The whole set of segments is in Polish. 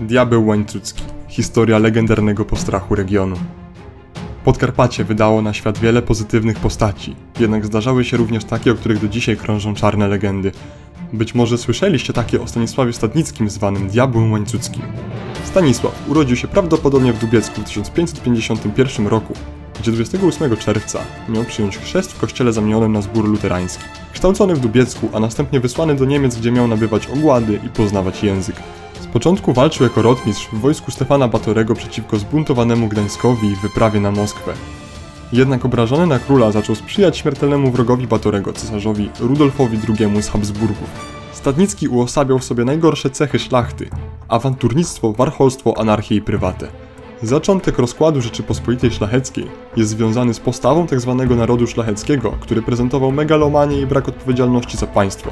Diabeł Łańcucki. Historia legendarnego postrachu regionu. Podkarpacie wydało na świat wiele pozytywnych postaci, jednak zdarzały się również takie, o których do dzisiaj krążą czarne legendy. Być może słyszeliście takie o Stanisławie Stadnickim, zwanym Diabłem Łańcuckim. Stanisław urodził się prawdopodobnie w Dubiecku w 1551 roku, gdzie 28 czerwca miał przyjąć chrzest w kościele zamienionym na zbór luterański. Kształcony w Dubiecku, a następnie wysłany do Niemiec, gdzie miał nabywać ogłady i poznawać język. Z początku walczył jako rotmistrz w wojsku Stefana Batorego przeciwko zbuntowanemu Gdańskowi i wyprawie na Moskwę. Jednak obrażony na króla zaczął sprzyjać śmiertelnemu wrogowi Batorego, cesarzowi Rudolfowi II z Habsburgów. Stadnicki uosabiał w sobie najgorsze cechy szlachty: awanturnictwo, warcholstwo, anarchię i prywatę. Zaczątek rozkładu Rzeczypospolitej Szlacheckiej jest związany z postawą tzw. narodu szlacheckiego, który prezentował megalomanię i brak odpowiedzialności za państwo.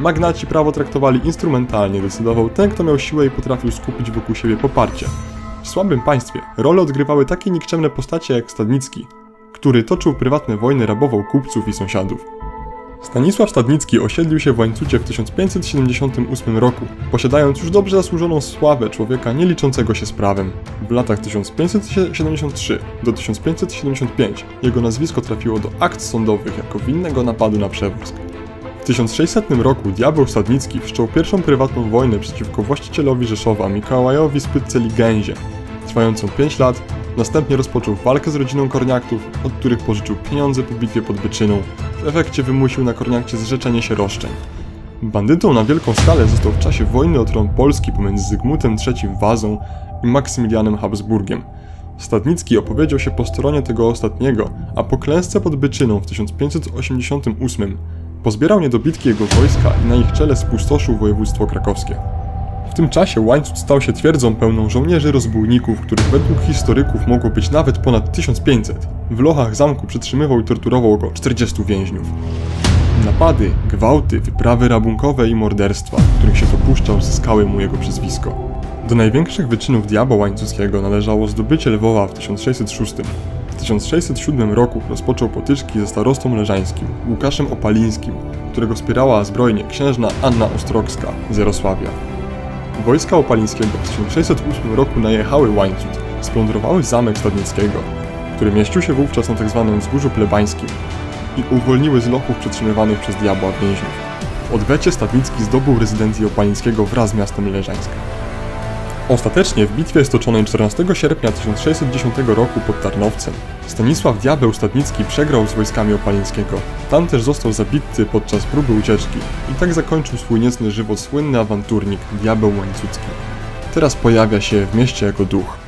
Magnaci prawo traktowali instrumentalnie, decydował ten, kto miał siłę i potrafił skupić wokół siebie poparcie. W słabym państwie rolę odgrywały takie nikczemne postacie jak Stadnicki, który toczył prywatne wojny, rabował kupców i sąsiadów. Stanisław Stadnicki osiedlił się w Łańcucie w 1578 roku, posiadając już dobrze zasłużoną sławę człowieka nieliczącego się z prawem. W latach 1573 do 1575 jego nazwisko trafiło do akt sądowych jako winnego napadu na Przeworsk. W 1600 roku diabeł Stadnicki wszczął pierwszą prywatną wojnę przeciwko właścicielowi Rzeszowa Mikołajowi Spytce Lig Gęzie, trwającą 5 lat, następnie rozpoczął walkę z rodziną Korniaktów, od których pożyczył pieniądze po bitwie pod Byczyną. W efekcie wymusił na Korniakcie zrzeczenie się roszczeń. Bandytą na wielką skalę został w czasie wojny o tron Polski pomiędzy Zygmuntem III Wazą i Maksymilianem Habsburgiem. Stadnicki opowiedział się po stronie tego ostatniego, a po klęsce pod Byczyną w 1588 pozbierał niedobitki jego wojska i na ich czele spustoszył województwo krakowskie. W tym czasie Łańcut stał się twierdzą pełną żołnierzy rozbójników, których według historyków mogło być nawet ponad 1500. W lochach zamku przetrzymywał i torturował około 40 więźniów. Napady, gwałty, wyprawy rabunkowe i morderstwa, których się dopuszczał, zyskały mu jego przyzwisko. Do największych wyczynów diabła łańcuckiego należało zdobycie Lwowa w 1606. W 1607 roku rozpoczął potyczki ze starostą leżańskim Łukaszem Opalińskim, którego wspierała zbrojnie księżna Anna Ostrokska z Jarosławia. Wojska Opalińskiego w 1608 roku najechały Łańcut, splądrowały zamek Stadnickiego, który mieścił się wówczas na tzw. wzgórzu plebańskim, i uwolniły z lochów przetrzymywanych przez diabła więźniów. W odwecie Stadnicki zdobył rezydencję Opalińskiego wraz z miastem Leżańsk. Ostatecznie w bitwie stoczonej 14 sierpnia 1610 roku pod Tarnowcem Stanisław Diabeł Stadnicki przegrał z wojskami Opalińskiego. Tam też został zabity podczas próby ucieczki i tak zakończył swój niecny żywot słynny awanturnik Diabeł Łańcucki. Teraz pojawia się w mieście jako duch.